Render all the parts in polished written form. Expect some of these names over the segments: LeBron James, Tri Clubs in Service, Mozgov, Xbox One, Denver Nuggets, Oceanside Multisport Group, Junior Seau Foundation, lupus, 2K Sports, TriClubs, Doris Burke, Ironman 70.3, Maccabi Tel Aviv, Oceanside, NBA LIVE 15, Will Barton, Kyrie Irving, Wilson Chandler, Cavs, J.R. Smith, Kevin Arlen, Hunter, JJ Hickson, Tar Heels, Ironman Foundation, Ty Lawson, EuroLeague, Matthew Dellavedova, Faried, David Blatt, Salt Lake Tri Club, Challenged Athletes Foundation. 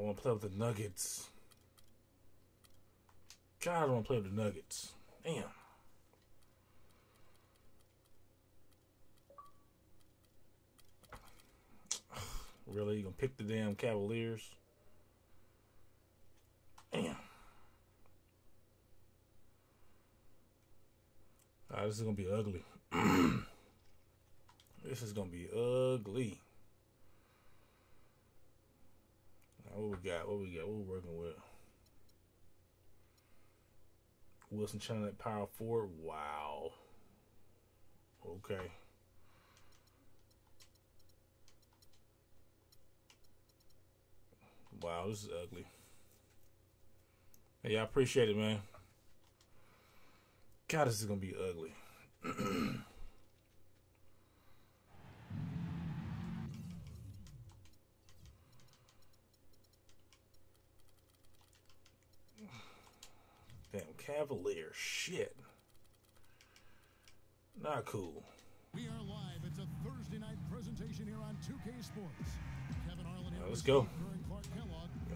I want to play with the Nuggets. God, I want to play with the Nuggets. Damn. Really? You gonna pick the damn Cavaliers? Damn. Alright, this is gonna be ugly. This is gonna be ugly. Right, what we got? What we got? What we working with? Wilson Chandler at power forward. Wow. Okay. Wow, this is ugly. Hey, I appreciate it, man. God, this is gonna be ugly. Damn Cavalier, shit. Not cool. We are live. It's a Thursday night presentation here on 2K Sports. Kevin Arlen, right, let's go.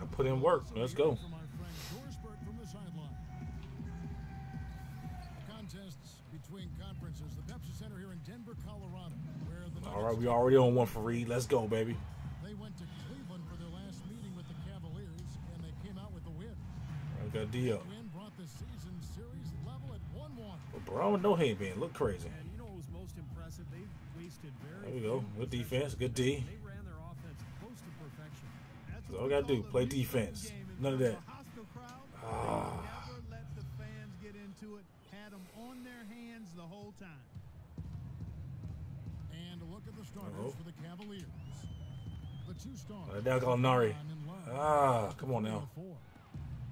I put in work. Let's go. From our friend Doris Burke from the sideline. Contests between conferences. The Pepsi Center here in Denver, Colorado. Where the all right, we already on one for Reed. Let's go, baby. They went to Cleveland for their last meeting with the Cavaliers, and they came out with a win. All right, good deal. The win brought the season series level at 1-1. LeBron with no headband. Look crazy. And you know what was most impressive? They wasted very there we go. Good defense. Good D. They ran their offense close to perfection. That's all I gotta do, play defense. None of that. Ah. Never let the fans get into it. Had them on their hands the whole time. And look at the starters for the Cavaliers. The two starters. Now Gallinari. Ah, come on now.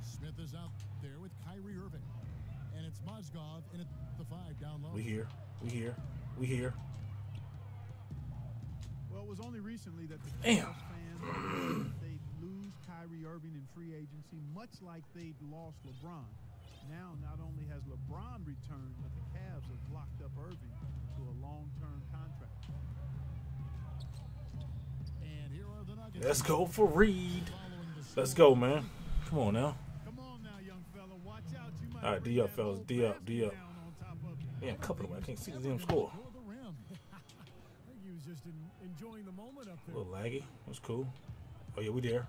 Smith is out there with Kyrie Irving, and it's Mozgov in at the 5 down low. We here. We here. We here. Well, it was only recently that the Cavs fans. Kyrie Irving in free agency, much like they've lost LeBron. Now, not only has LeBron returned, but the Cavs have locked up Irving to a long-term contract. And here are the Nuggets. Let's go for Reed. Let's go, man. Come on now. Come on now, young fella. Watch out. You might all right, D up, fellas. D up, D up. Damn, couple of them. I can't see the damn score. He was just enjoying the moment up there. A little laggy. That's cool. Oh, yeah, we there.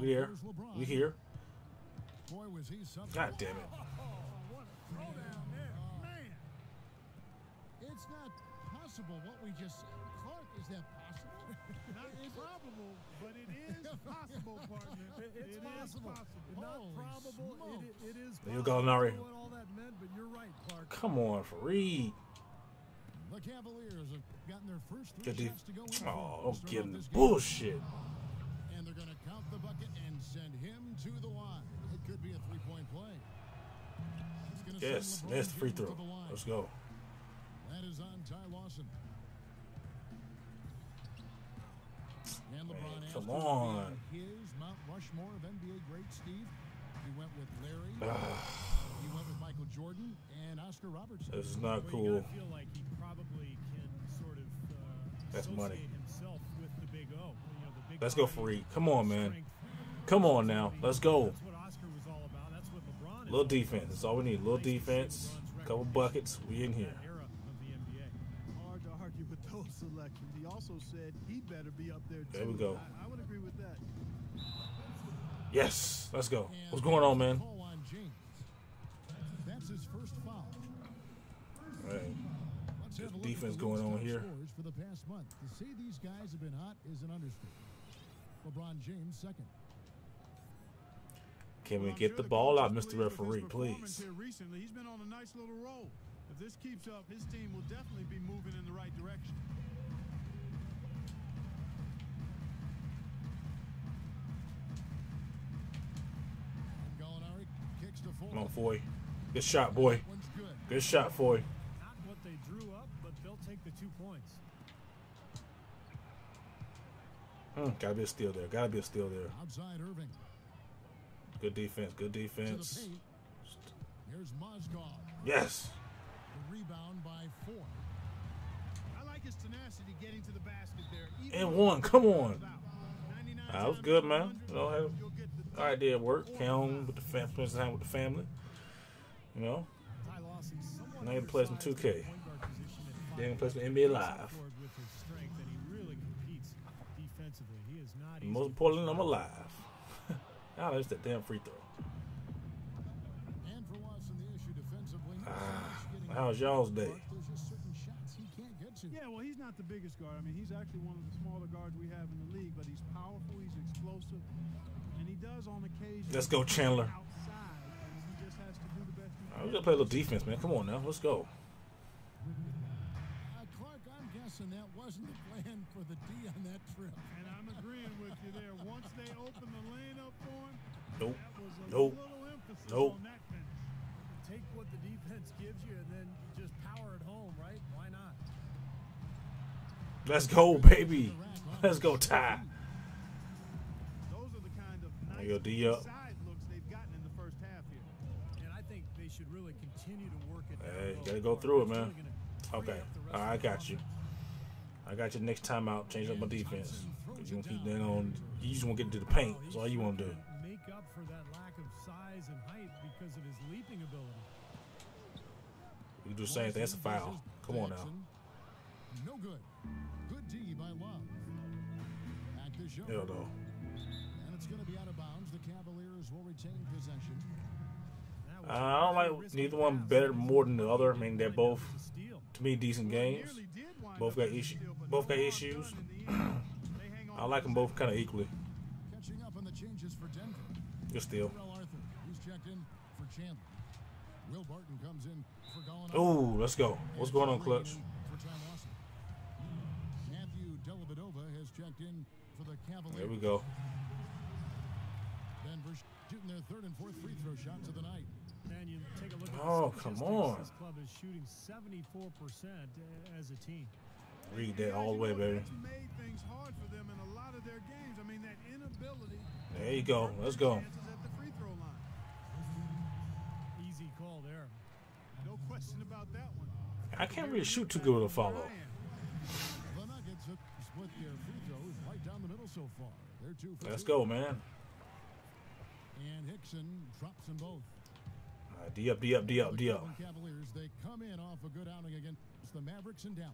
We here. We here. God damn it. It's not possible what we just said. Clark, is that possible? Not probable, but it is possible, partner. It's possible. Not probable. It is possible. You go, Nari. Come on, Faried. The Cavaliers have gotten their first 3 shots to go in. Oh, don't give them this bullshit. They're going to count the bucket and send him to the line. It could be a three-point play. Yes, that's the free throw. Let's go. That is on Ty Lawson. And LeBron come on. His Mount Rushmore of NBA great Steve. He went with Larry. He went with Michael Jordan and Oscar Robertson. This is not cool. I feel like he probably can sort of that's money himself with the big O. Let's go for Reed. Come on, man. Come on now. Let's go. Little defense. That's all we need. Little defense. Couple buckets. We in here. Hard to argue with those selections. He also said he better be up there. There we go. I would agree with that. Yes. Let's go. What's going on, man? That's his first foul. All right. There's defense going on here. For the past month, to say these guys have been hot is an understatement. LeBron James second. Can we get the ball out, Mr. Referee, please? Recently, he's been on a nice little roll. If this keeps up, his team will definitely be moving in the right direction. Gallinari kicks to Foy. Come on, Foy. Good shot, boy. Good shot, Foy. Not what they drew up, but they'll take the 2 points. Gotta be a steal there. Gotta be a steal there. Outside Irving. Good defense. Good defense. Here's Mozgov. Yes. The rebound by 4. I like his tenacity getting to the basket there. And 1. Come on. 99 I was good, man. You know, I did work, came home with the family, spent time with the family. You know, and I get to play some 2K. Then I play some NBA Live. And most importantly, I'm alive. I missed that damn free throw. How's y'all's day? Yeah, well, he's not the biggest guard. I mean, he's actually one of the smaller guards we have in the league, but he's powerful, he's explosive, and he does on occasion. Let's go, Chandler. He just has to do the best. All right, we gotta play a little defense, man. Come on now, let's go. Clark, I'm guessing that wasn't the plan for the D on that trip. And I'm agreeing with you there. Once they opened the lane up for him, nope. That was a nope. Little emphasis nope. On that fence. Take what the defense gives you and then just power it home, right? Why not? Let's go, baby. Let's go, Ty. Those are the kind of nice side looks they've gotten in the first half here. And I think they should really continue to work it. Hey, you gotta go through it, man. Okay. All right, I got you. I got you next time out. Change up my defense. You gonna keep that on. You just want to get into the paint. That's all you want to do. Make up for that lack of size and height because of his leaping ability. We do the same thing. That's a foul. Come on now. No good. Good D by Love. At the show. Hell no. And it's going to be out of bounds. The Cavaliers will retain possession. I don't like neither one better more than the other. I mean, they're both, to me, decent games. Both got issues. Both got issues. I like them both kind of equally. Catching up on the changes for Denver. Good steal. He's checked in for Chandler. Will Barton comes in for Gallinari. Ooh, let's go. What's going on, Clutch? Matthew Dellavedova has checked in for the Cavaliers. There we go. Denver's shooting their third and fourth free throw shots of the night. And you take a look at come on. This club is shooting 74% as a team. Read that all the way, baby. Made things hard for them in a lot of their games. I mean, that inability. There you go. Let's go. Easy call there. No question about that one. I can't really shoot too good with a follow. The Nuggets have split their free throws right down the middle so far. They're two for two. Let's go, man. And Hickson drops them both. All right, D up, D up, D up, D up. Cavaliers, they come in off a good outing against the Mavericks in Dallas.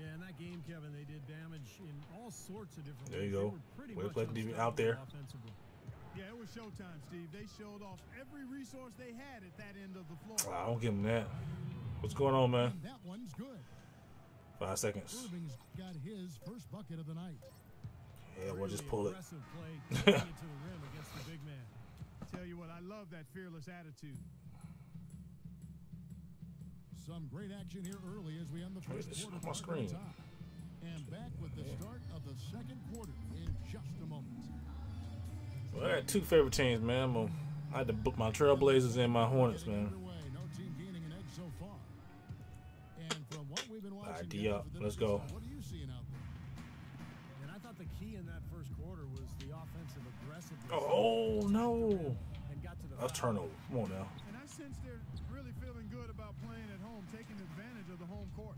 Yeah, in that game, Kevin, they did damage in all sorts of different ways. There you go. We're playing out there. Yeah, it was showtime, Steve. They showed off every resource they had at that end of the floor. I don't give them that. What's going on, man? And that one's good. 5 seconds. Irving's got his first bucket of the night. Yeah, we'll just pull it. Tell you what, I love that fearless attitude. Some great action here early as we end the first quarter. My screen. And back with the start of the second quarter in just a moment. Well, I got two favorite teams, man. I had to book my Trailblazers and my Hornets, man. All right, D up. Let's go. What are you seeing out there? And I thought the key in that first quarter was the offensive aggressiveness. Oh, no. That's turnover. Come on now. And I sense they're really feeling good about playing at home, taking advantage of the home court.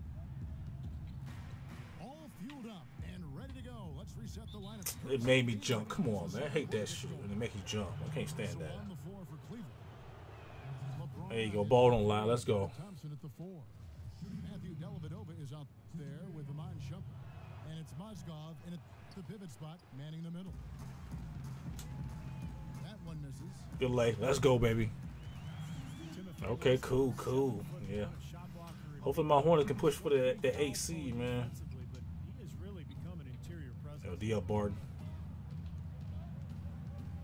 All fueled up and ready to go. Let's reset the lineup. It made me jump. Come on, man. I hate that shit when it makes you jump. I can't stand that. There you go. Ball don't lie. Let's go. Thompson at the four. Matthew Dellavedova is out there with the mind Shumpert. And it's Mozgov in the pivot spot, manning the middle. That one misses. Good lay. Let's go, baby. Okay, cool, cool. Yeah. Hopefully my Hornets can push for the 8 seed, man. D up, Barton.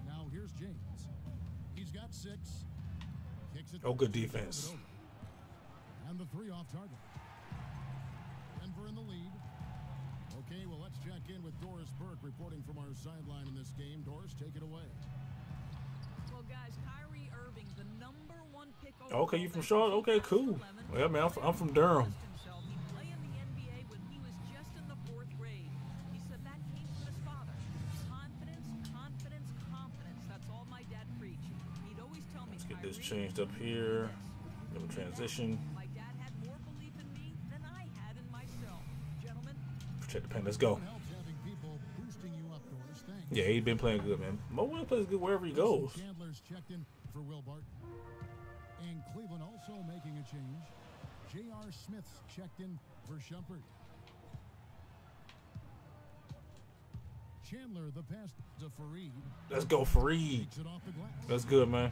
Now here's James. He's got 6. Oh, good defense. And the 3 off target. Denver in the lead. Okay, well, let's check in with Doris Burke reporting from our sideline in this game. Doris, take it away. Well, guys, Kyrie Irving, the #1 pick. Okay, you from Charlotte? Okay, cool. Well, man, I'm from Durham. Let's get this changed up here. Little transition. Protect the paint. Let's go. Yeah, he's been playing good, man. Mo Will plays good wherever he goes. Chandler's checked in for Will Barton. And Cleveland also making a change. J.R. Smith's checked in for Shumpert. Chandler, the pass to Faried. Let's go, Faried. That's good, man.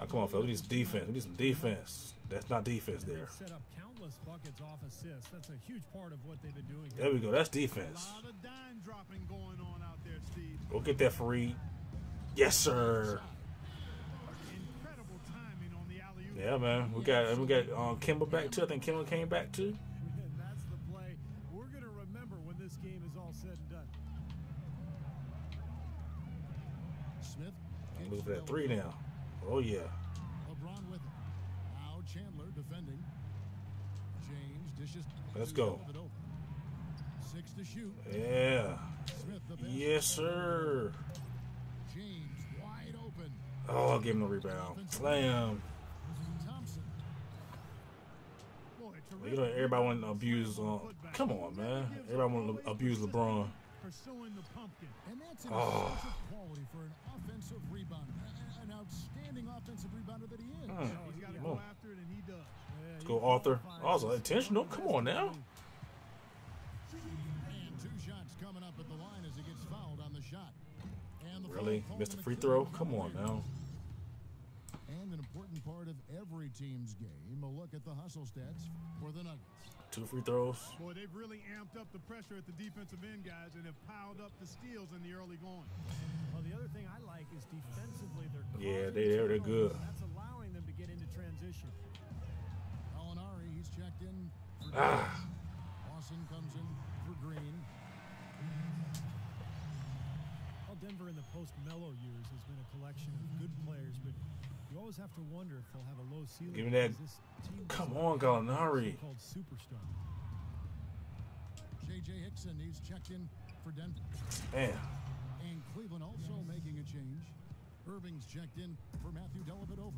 Oh, come on, fellas. We need some defense. We need some defense. That's not defense there. Set up countless buckets off assists. That's a huge part of what they've been doing. There we go. That's defense. A lot of dime dropping going on out there, Steve. Go get that Faried. Yes, sir. Incredible timing on the alley-oop. Yeah, man. We got Kimba back too. I think Kimba came back too. That's the play we're gonna remember when this game is all said and done. Smith. I'm looking for that three now. Oh, yeah. LeBron with it. Now Chandler defending. James dishes. Let's go. Six to shoot. Yeah. Smith, yes, sir. James wide open. Oh, I'll give him a rebound. Slam. You know, everybody want to abuse. Come on, man. Everybody want to abuse LeBron. Pursuing the pumpkin. And that's an offensive quality for an offensive rebounder. An outstanding offensive rebounder that he is. So he's got to go after it, and he does. Yeah, let's go, Arthur. Also intentional. Come on now. And two shots coming up at the line as he gets fouled on the shot. And the really? Missed a free throw? Come on now. And an important part of every team's game, a look at the hustle stats for the Nuggets. Two free throws. Boy, they've really amped up the pressure at the defensive end, guys, and have piled up the steals in the early going. Well, the other thing I like is defensively they're good. That's allowing them to get into transition. Gallinari, he's checked in. Lawson comes in for Green. Well, Denver in the post-Mello years has been a collection of good players, but you always have to wonder if they'll have a low ceiling. Give me that. Come on, Gallinari. JJ Hickson, he's checked in for Denver. Man. And Cleveland also making a change. Irving's checked in for Matthew Dellavedova.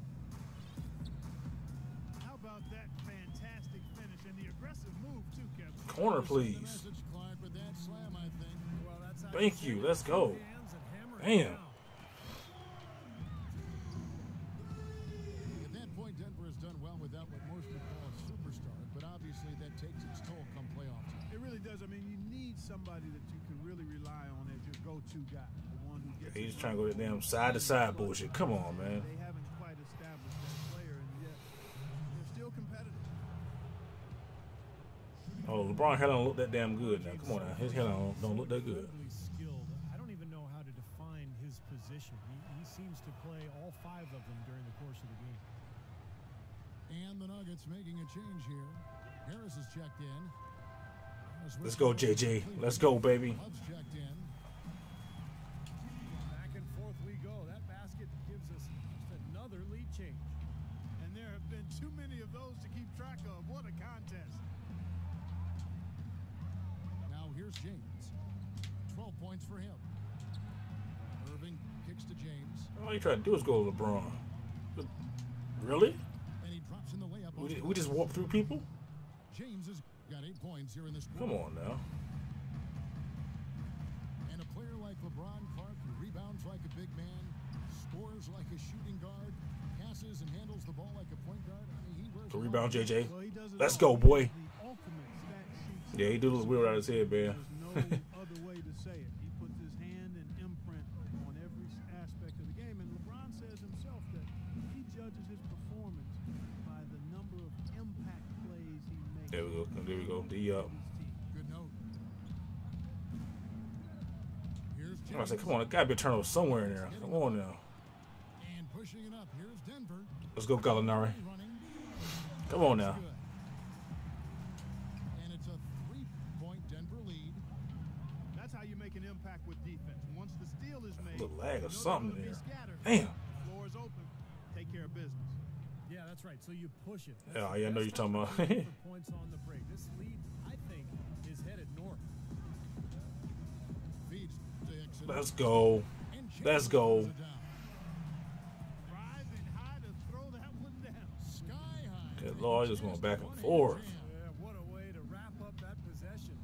How about that fantastic finish and the aggressive move too, Kevin? Corner, please. Thank you. Let's go. Damn. Done well with that, what most people call a superstar, but obviously that takes its toll come playoffs. It really does. I mean, you need somebody that you can really rely on as your go-to guy. The one who gets. He's trying to go to damn side-to-side bullshit. Come on, man. They haven't quite established that player, and yet they're still competitive. Oh, LeBron hair don't look that damn good now. Come on now. His hair don't look that good. I don't even know how to define his position. He seems to play all five of them during the course of the game. And the Nuggets making a change here. Harris is checked in. Let's go, JJ. Let's go, baby. Checked in. Back and forth we go. That basket gives us just another lead change. And there have been too many of those to keep track of. What a contest. Now here's James. 12 points for him. Irving kicks to James. All you try to do is go to LeBron. Really? We just walk through people? James has got 8 points here in this. Come on now. And a player like LeBron Clark, who rebounds like a big man, scores like a shooting guard, passes and handles the ball like a point guard. I mean, he the rebound, JJ. Well, let's go, boy. Yeah, he do look weird out of his head, man. There's no other way to say it. He puts his hand and imprint on every aspect of the game. And LeBron says himself that he judges his performance. There we go. There we go. The good note. I said, come on, it gotta be a turnover somewhere in there. Come on now. And pushing it up. Here's Denver. Let's go, Gallinari. Come on now. And it's a 3-point Denver lead. That's how you make an impact with defense. Once the steal is made, a little lag or something there. Damn. Floor is open. Take care of business. Yeah, that's right. So you push it. Yeah, I know you're talking about. Points on the break. This lead, I think, is headed north. Let's go. Let's go. Good Lord, just going back and forth. Yeah, what a way to wrap up that possession.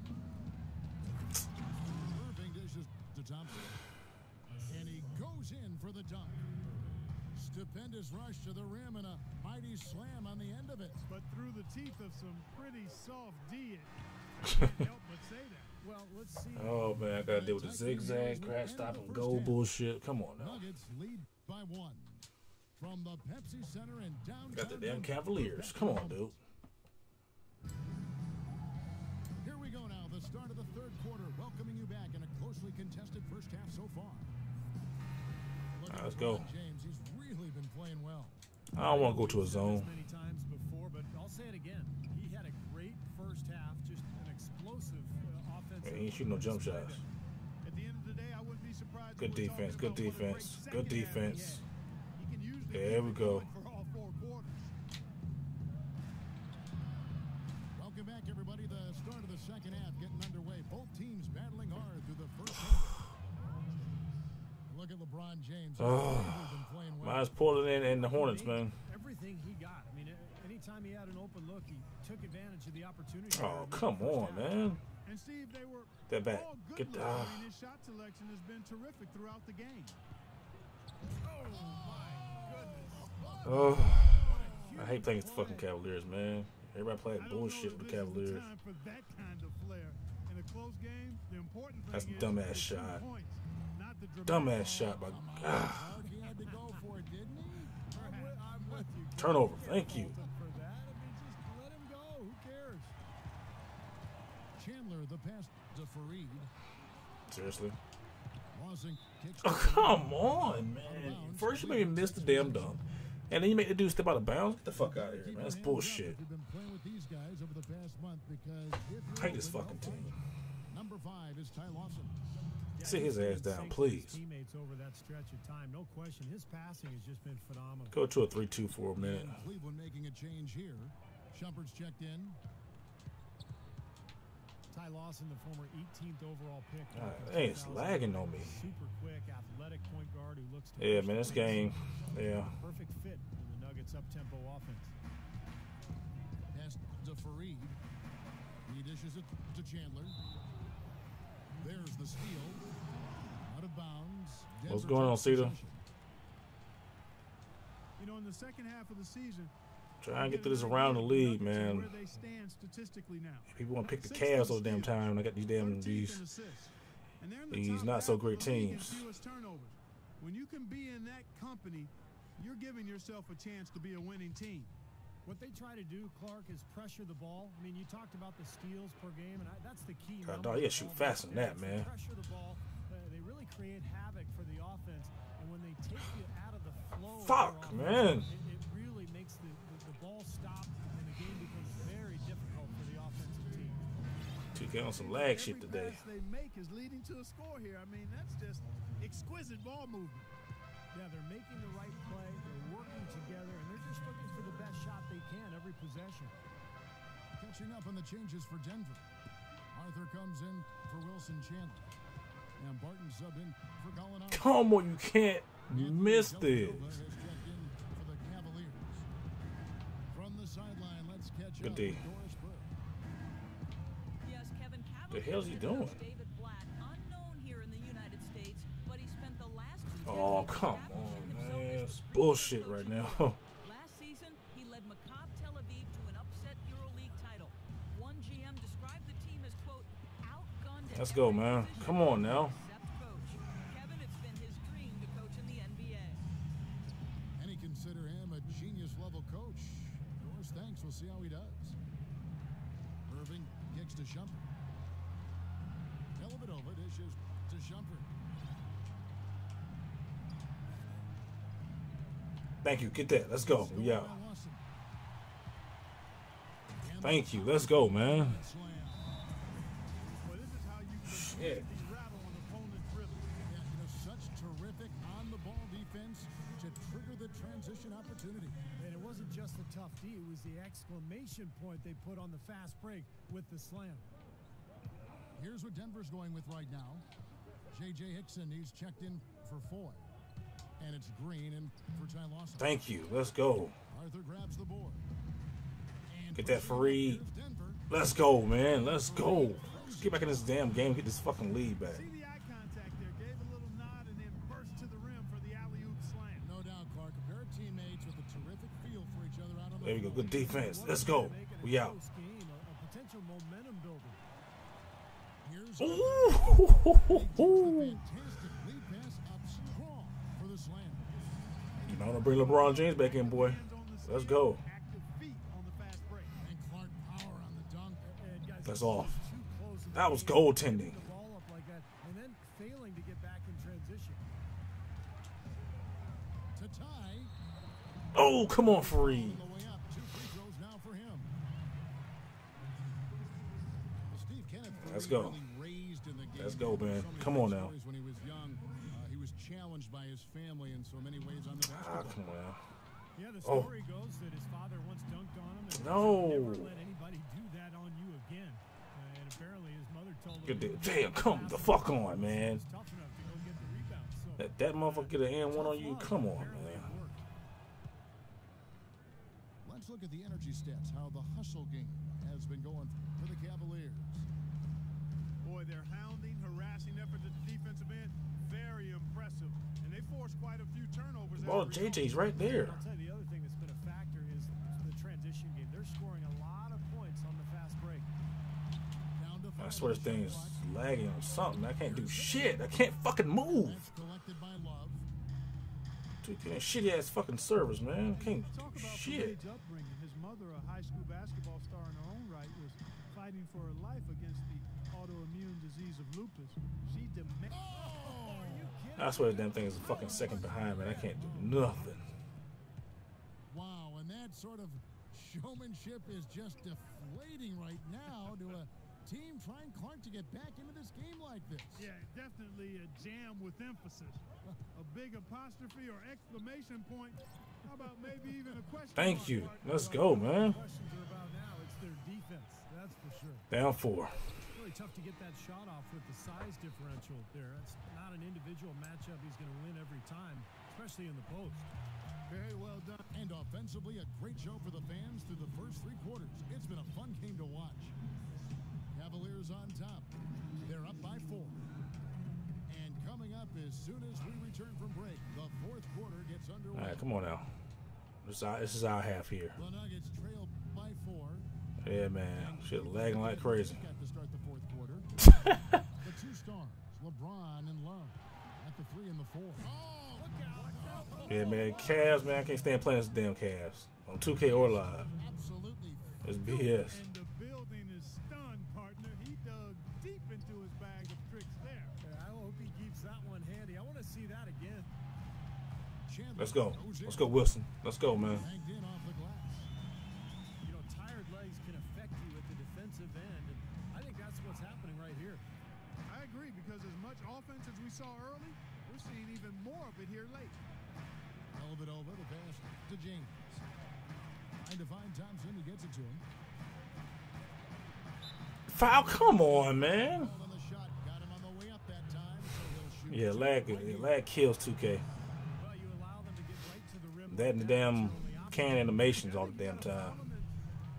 stupendous rush to the rim and a mighty slam on the end of it. But through the teeth of some pretty soft D, I can't help but say that. Well, let's see. Oh, man, I got to deal with the zigzag, crash, stop, and go bullshit. Come on now. Nuggets lead by one. From the Pepsi Center in downtown. Got the damn Cavaliers. Come on, dude. Here we go now. The start of the third quarter. Welcoming you back in a closely contested first half so far. Right, let's go. James, he's really been playing well. I don't want to go to a zone. Many times before, but I'll say it again. He had a great first half, just an explosive offensive. He ain't shooting no jump shots. At the end of the day, I wouldn't be surprised. Good defense. Good defense. Good defense. There we go. Welcome back, everybody. The start of the second half getting underway. Both teams battling hard through the first half. Look at LeBron James. Oh, mine's pulling in the Hornets, man. Everything he got. I mean, anytime he had an open look, he took advantage of the opportunity. Oh, come on, man. And Steve, they were that bad. Get the. His shot selection has been terrific throughout the game. Oh my. Oh, I hate playing with the fucking Cavaliers, man. Everybody playing bullshit with the Cavaliers. That's a dumbass shot. Dumbass shot by God. Turnover, thank you. Chandler, the pass to Faried. Seriously? Oh, come on, man. First you make him miss the damn dunk. And then you make the dude step out of bounds? Get the fuck out of here, man. That's bullshit. I hate this fucking team. Number 5 is Ty Lawson. Sit his ass down, please. Teammates over that stretch of time, no question. His passing has just been phenomenal. Go to a 3-2 for a minute. Cleveland making a change here. Shumpert's checked in. Ty Lawson, the former 18th overall pick. Hey, it's lagging on me. Super quick, athletic point guard who looks to yeah, man, this game. Yeah. Perfect fit in the Nuggets up-tempo offense. Pass to Faried. He dishes it to Chandler. There's the steal. Out of bounds. Denver. What's going on, Cedar? You know, in the second half of the season, try and get this around the league, man. People want to pick the Cavs all the damn time, and I got these damn these not so great teams. When you can be in that company, you're giving yourself a chance to be a winning team. What they try to do, Clark, is pressure the ball. I mean, you talked about the steals per game, and that's the key. God, dog, yeah, shoot fast on that, man. Pressure the ball. They really create havoc for the offense, and when they take you out of the flow, fuck, man. Makes the ball stop and the game becomes very difficult for the offensive team. 2K on some lag shit today. Every pass they make is leading to a score here. I mean, that's just exquisite ball movement. Yeah, they're making the right play, they're working together, and they're just looking for the best shot they can every possession. Catching up on the changes for Denver. Arthur comes in for Wilson Chandler. And Barton sub in for Gallinari. Come on, you can't miss this. Sideline, let's catch up. Doris Burke. Yes, Kevin. The hell's he doing? David Blatt, unknown here in the United States, but he spent the last oh, come on, man. That's bullshit right now. Last season, he led Maccabi Tel Aviv to an upset EuroLeague title. One GM described the team as, quote, outgunned. Let's go, man. Come on now. Kevin, it's been his dream to coach in the NBA. And he consider him a genius-level coach. Thanks. We'll see how he does. Irving kicks to Shumpert. Dellavedova dishes to Shumpert. Thank you. Get that. Let's go. Yeah. Thank you. Let's go, man. Shit. Such terrific on-the-ball defense to trigger the transition opportunity. And it wasn't just the tough D, it was the exclamation point they put on the fast break with the slam. Here's what Denver's going with right now. JJ Hickson, he's checked in for 4. And it's Green and for Ty Lawson. Thank you. Let's go. Arthur grabs the board. And get that free. Let's go, man. Let's go. Let's get back in this damn game. Get this fucking lead back. There we go. Good defense. Let's go. We out. Ooh. I want to bring LeBron James back in, boy. Let's go. That's off. That was goaltending. Oh, come on, Faried. Let's go. Let's go, man. Come on now. Challenged by his family in so many ways on the basketball. Ah, come on. Yeah, the story goes that his father once dunked on him and never let anybody do that on you again. And apparently his mother told him, damn, come the fuck on, man. That motherfucker get an N1 on you? Come on, man. Let's look at the energy stats, how the hustle game has been going for the Cavaliers. Boy, they're hounding, harassing efforts at the defensive end. Very impressive, and they forced quite a few turnovers. Oh, JJ's right there. I'll tell you, the other thing that's been a factor is the transition game. They're scoring a lot of points on the fast break. I swear this thing is lagging or something. I can't do shit. I can't fucking move. Dude, that shitty ass fucking service, man. I can't do shit. His mother, a high school basketball star in her own right, was fighting for her life against the autoimmune disease of lupus. She demanded. I swear the damn thing is a fucking second behind, man. I can't do nothing. Wow, and that sort of showmanship is just deflating right now to a team trying Clark to get back into this game like this. Yeah, definitely a jam with emphasis. A big apostrophe or exclamation point. How about maybe even a question? Thank you. Let's go, man. Down four. Tough to get that shot off with the size differential there. It's not an individual matchup he's going to win every time, especially in the post. Very well done. And offensively, a great show for the fans through the first three quarters. It's been a fun game to watch. Cavaliers on top. They're up by 4. And coming up as soon as we return from break, the fourth quarter gets underway. All right, come on now. This is our half here. The Nuggets trail by 4. Yeah, man. Shit lagging like crazy. The two stars, LeBron and Love, at the 3 and the 4. Oh, look out. Yeah, man, Cavs, man, I can't stand playing this damn Cavs on 2K or live. Absolutely, it's BS. And the building is stunned, partner. He dug deep into his bag of tricks there. I hope he keeps that one handy. I want to see that again. Let's go. Let's go, Wilson. Let's go, man. You know, tired legs can affect you at the defensive end. What's happening right here. I agree, because as much offense as we saw early, we're seeing even more of it here late. Dellavedova, the pass to James. Trying to find Thompson, he gets it to him. Foul, come on, man. Yeah, lag kills 2K. That and the damn can animations all the damn time.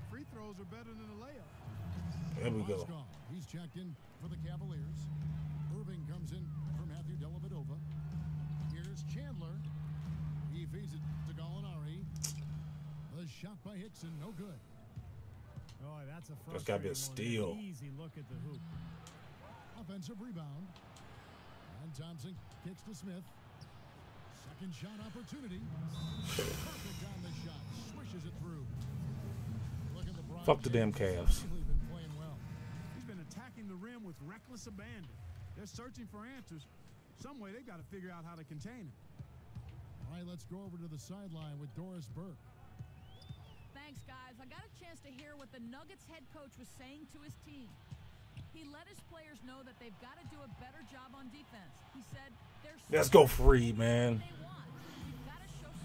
Free throws are better than the layup. There we go. He's checked in for the Cavaliers. Irving comes in for Matthew Dellavedova. Here's Chandler. He feeds it to Gallinari. The shot by Hickson, no good. Oh, that's got to be a steal. Easy look at the hoop. Offensive rebound. And Thompson kicks to Smith. Second shot opportunity. Perfect on the shot. Swishes it through. Look at the fuck the damn Cavs. With reckless abandon. They're searching for answers. Some way they've got to figure out how to contain him. All right, let's go over to the sideline with Doris Burke. Thanks, guys. I got a chance to hear what the Nuggets head coach was saying to his team. He let his players know that they've got to do a better job on defense. He said, let's go free, man.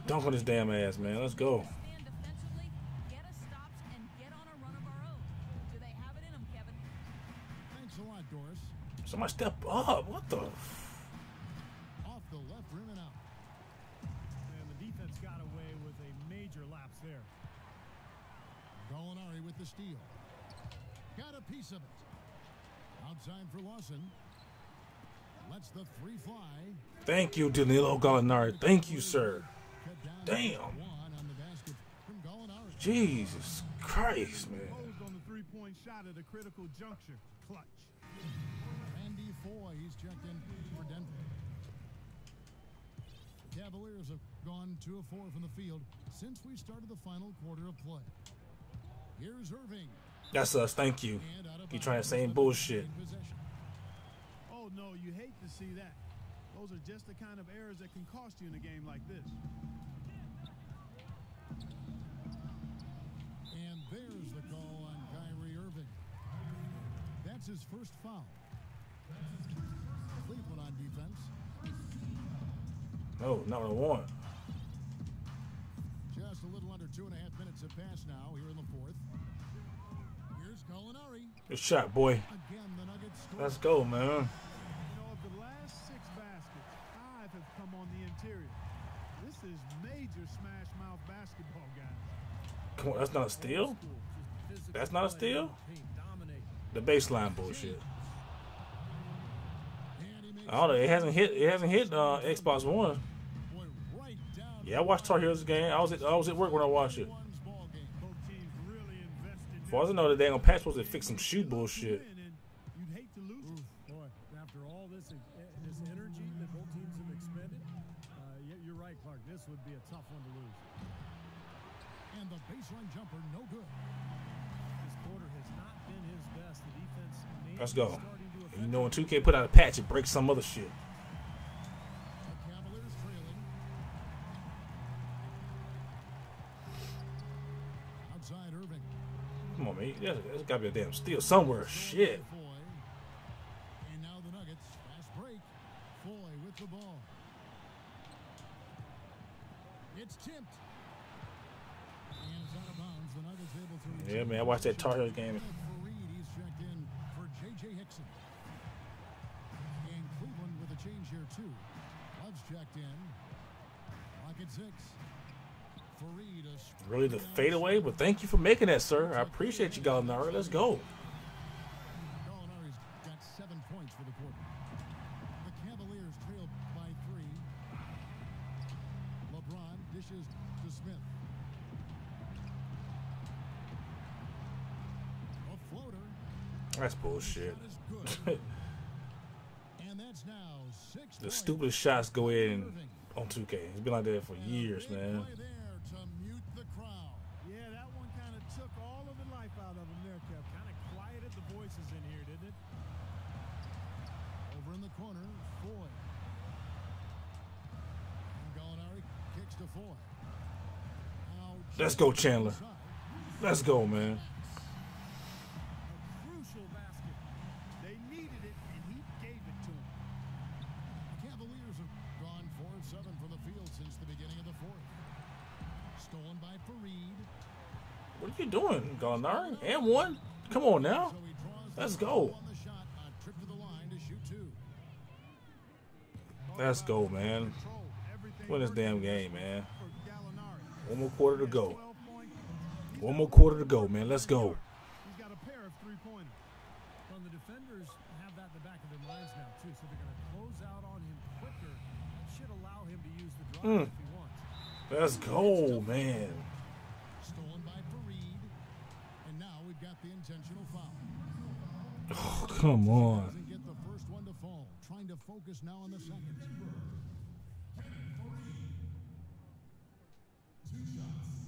Dunk on his damn ass, man. Let's go. Somebody step up. What the? Off the left rim and out. And the defense got away with a major lapse there. Gallinari with the steal. Got a piece of it. Outside for Lawson. Let's the three fly. Thank you, Danilo Gallinari. Thank you, sir. Damn. Jesus Christ, man. On the three-point shot at a critical juncture. Clutch. Randy Foy, he's checked in for Denver. The Cavaliers have gone 2 of 4 from the field since we started the final quarter of play. Here's Irving. That's us. Thank you. You trying the same bullshit. Oh, no, you hate to see that. Those are just the kind of errors that can cost you in a game like this. And there's the call on Kyrie Irving. That's his first foul. Cleveland on defense. No, not a one. Just a little under 2.5 minutes have passed now here in the fourth. Here's Gallinari. Good shot, boy. Again, the Nuggets score. Let's go, man. You know, of the last 6 baskets, 5 have come on the interior. This is major smash mouth basketball, guys. Come on, that's not a steal. That's not a steal. The baseline bullshit. I don't know. It hasn't hit Xbox One. Yeah, I watched Tar Heels game. I was at work when I watched it. As far as I know, the dang on patch was to fix some shoe bullshit. You'd hate to lose it. Boy, after all this energy that both teams have expended, you're right, Clark. This would be a tough one to lose. And the baseline jumper, no good. This quarter has not been his best. The defense. Let's go. You know, when 2K put out a patch, it breaks some other shit. Come on, man. There's got to be a damn steal somewhere. Shit. And now the Nuggets. Fast break. Foy with the ball. It's tipped. And it's out of bounds. The Nuggets able to. Yeah, man. I watched that Tar Heels game. Faried, he's checked in for JJ Hickson. And Cleveland with a change here, too. Love's checked in. Lock at 6. Really the fadeaway, but thank you for making that, sir. I appreciate you, Gallinari. Let's go. Gallinari's got 7 points for the quarter. The Cavaliers trailed by 3. LeBron dishes to Smith. A floater. That's bullshit. And that's now 6. The stupidest shots go in on 2K. It's been like that for years, man. In here, didn't it? Over in the corner, Foy. And Gallinari kicks to Foy. Now, let's go, Chandler. Let's go, man. A crucial basket. They needed it, and he gave it to him. The Cavaliers have gone 4-7 from the field since the beginning of the fourth. Stolen by Faried. What are you doing, Gallinari? And one. Come on now. Let's go. Let's go, man. Win this damn game, man. One more quarter to go. One more quarter to go, man. Let's go. He's got a pair of 3-pointers. Well, the defenders have that in the back of their minds now, too, so they're going to close out on him quicker. That should allow him to use the drive if he wants. Let's go, man. Stolen by Faried. And now we've got the intentional foul. Oh, come on. Get the first one to fall. Trying to focus now on the second.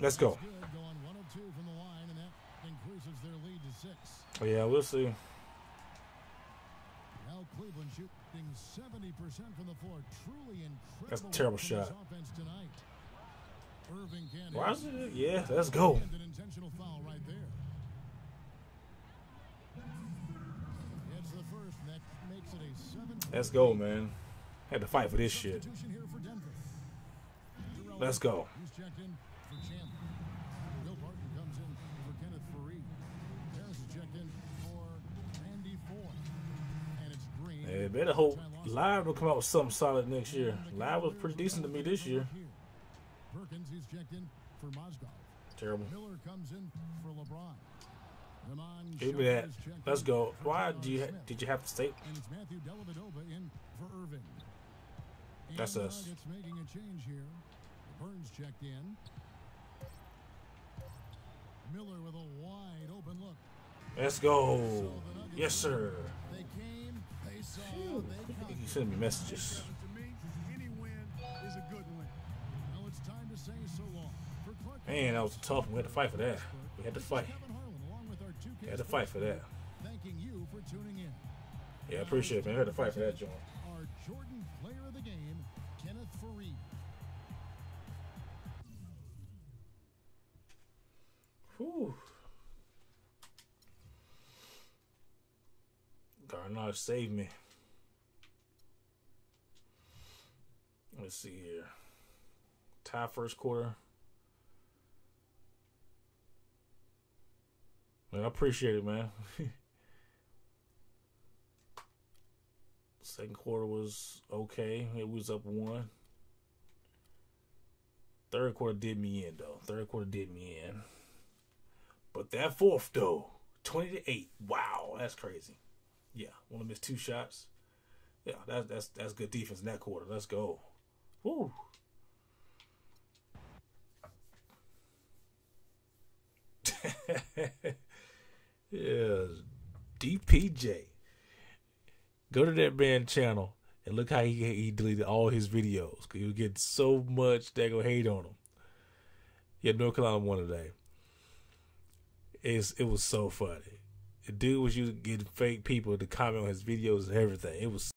Let's go. Oh, yeah, we'll see. Now Cleveland shooting 70% from the floor. Truly incredible. That's a terrible shot. Why is it? Yeah, let's go. An intentional foul right there. Let's go, man. Had to fight for this shit. Let's go. Hey, better hope Live will come out with something solid next year. Live was pretty decent to me this year. Terrible. Miller comes in for LeBron. Give me that. Let's go. Why did you have to stay? And it's Matthew Dellavedova in for Irving. That's us. It's making a change here. Burns checked in. Miller with a wide open look. Let's go. Yes, sir. They came, they saw, they you send me messages. Any win is a good win. Now it's time to say so long. Man, that was tough. We had to fight for that. We had to fight. We had to fight for that. Thanking you for tuning in. Yeah, I appreciate it, man. I had to fight for that, John. Our Jordan player of the game, Kenneth Faried. Whew. Garnard saved me. Let's see here. Tie first quarter. Man, I appreciate it, man. Second quarter was okay. It was up one. Third quarter did me in, though. Third quarter did me in. But that fourth, though, 20-8. Wow, that's crazy. Yeah, want to miss two shots. Yeah, that's good defense in that quarter. Let's go. Woo. Yeah, DPJ. Go to that man channel and look how he deleted all his videos. Cause you get so much that go hate on him. Yeah, North Carolina won today. It was so funny. The dude was using getting fake people to comment on his videos and everything. It was.